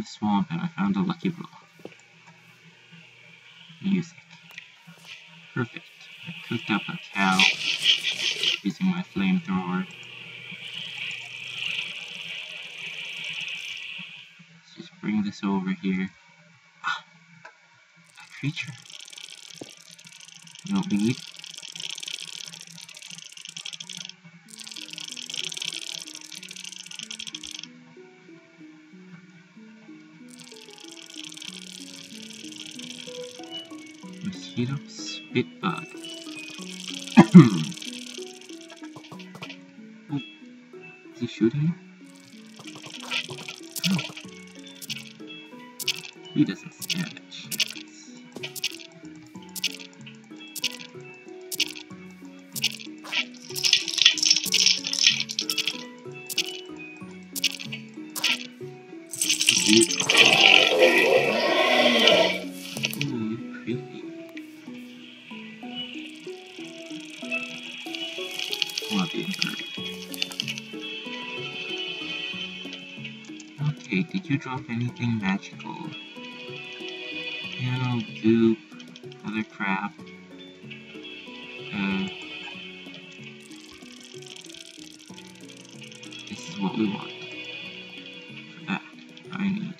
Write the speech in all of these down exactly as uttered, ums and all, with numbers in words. the swamp and I found a lucky roll. Music. Perfect. I cooked up a cow using my flamethrower. Let's just bring this over here. Ah! A creature. You know what we need? Mosquito spit bug. Wait, is he shooting? No. He doesn't scare me. Okay, did you drop anything magical? Piano, goop, other crap. Uh, this is what we want. For that, I need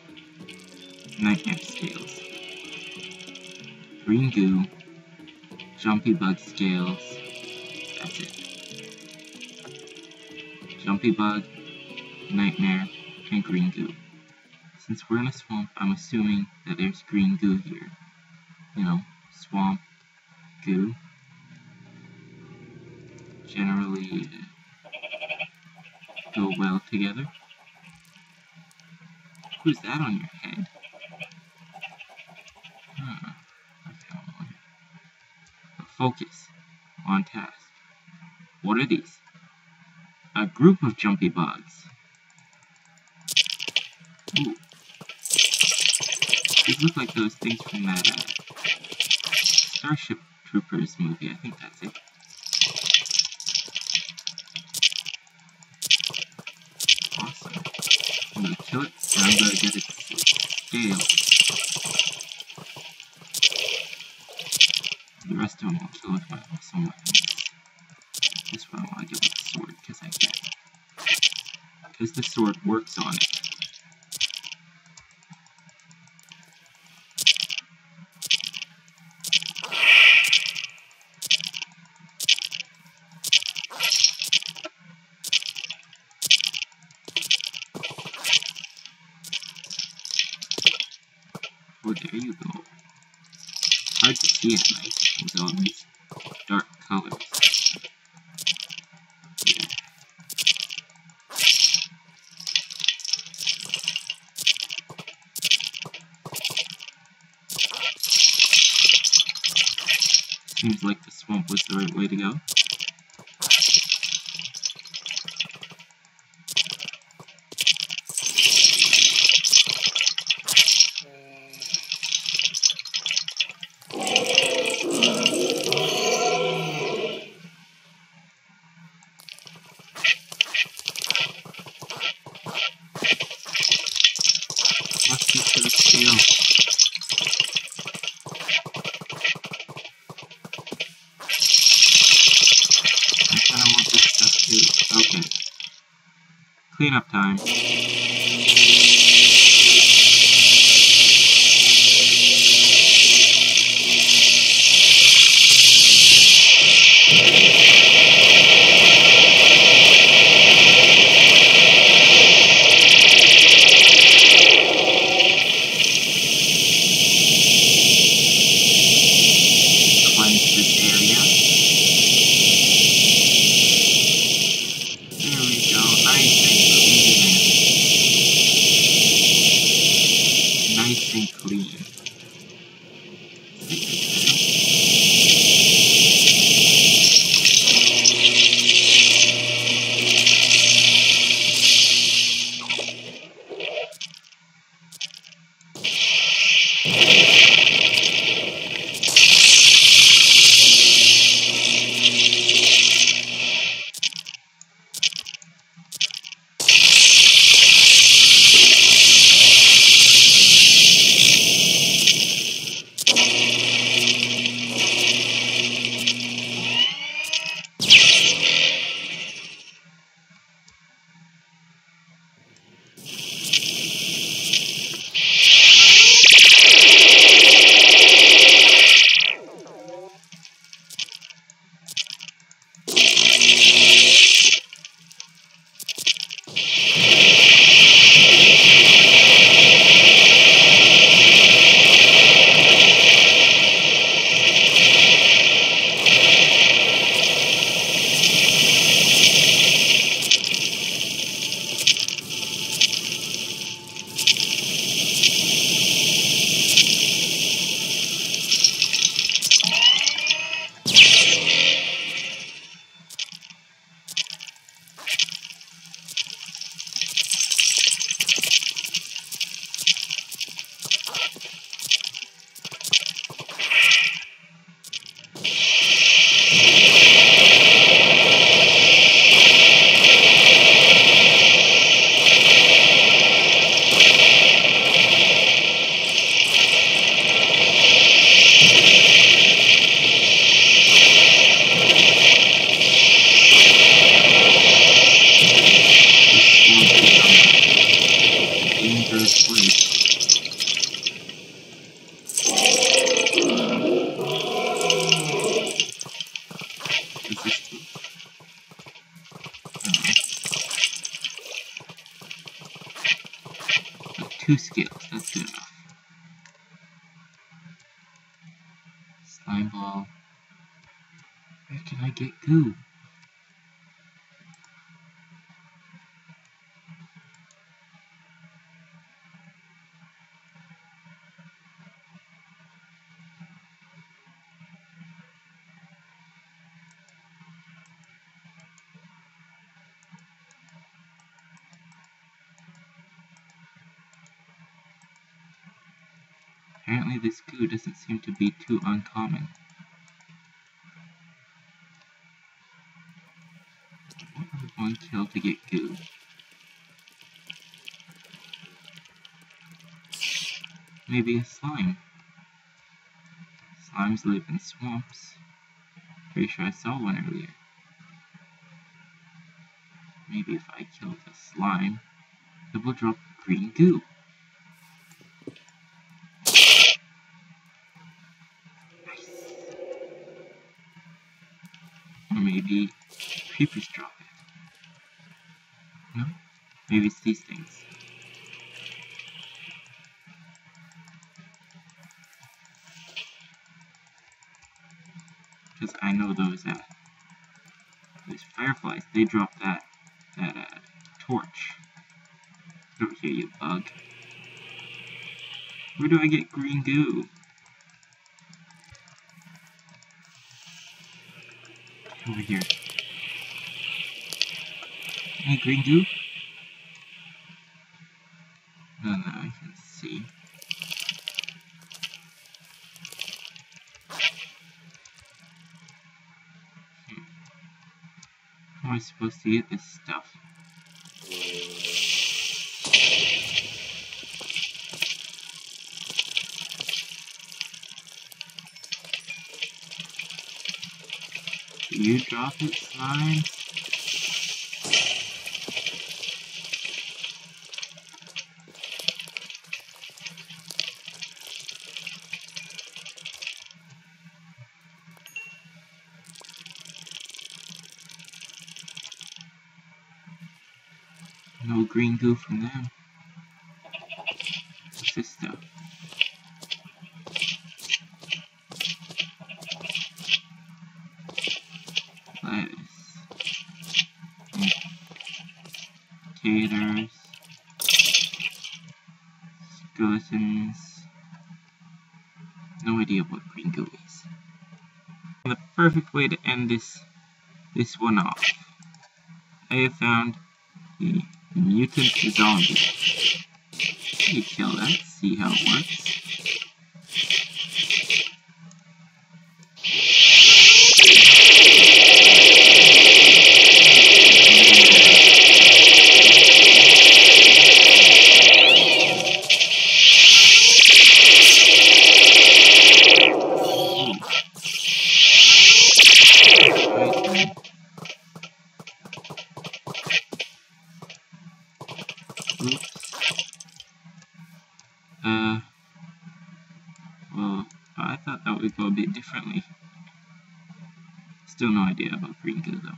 nightmare scales. Green goo, jumpy bug scales. That's it. Jumpy bug, nightmare, and green goo. Since we're in a swamp, I'm assuming that there's green goo here. You know, swamp goo. Generally go well together. Who's that on your head? Huh, I found one. But focus on task. What are these? A group of jumpy bugs. Ooh. These look like those things from that uh, Starship Troopers movie. I think that's it. Awesome. I'm gonna kill it, and I'm gonna get its scales. The rest of them I'll kill with my awesome weapons. This one I wanna give it a sword, because I can. Because the sword works on it. Oh, there you go. Hard to see at night with all these dark colors. Yeah. Seems like the swamp was the right way to go. Okay. Clean up time. Cleanse this area. Eyeball. Where can I get goo? Apparently this goo doesn't seem to be too uncommon. One kill to get goo. Maybe a slime. Slimes live in swamps. Pretty sure I saw one earlier. Maybe if I kill the slime, it will drop green goo. Maybe creepers drop it. No? Maybe it's these things. Because I know those, uh, those fireflies, they drop that, that, uh, torch. Get over here, you bug. Where do I get green goo? Over here. Hey, green goo? No, no, I can see. Hmm. How am I supposed to get this stuff? You drop it, slime? No green goo from them. What's this stuff? Skaters, skeletons, no idea what green goo is. And the perfect way to end this this one off. I have found the mutant zombie. You kill that, see how it works. Differently. Still no idea about green goo though.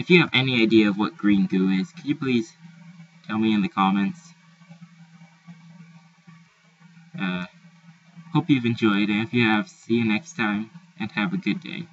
If you have any idea of what green goo is, can you please tell me in the comments? Uh, hope you've enjoyed, and if you have, see you next time, and have a good day.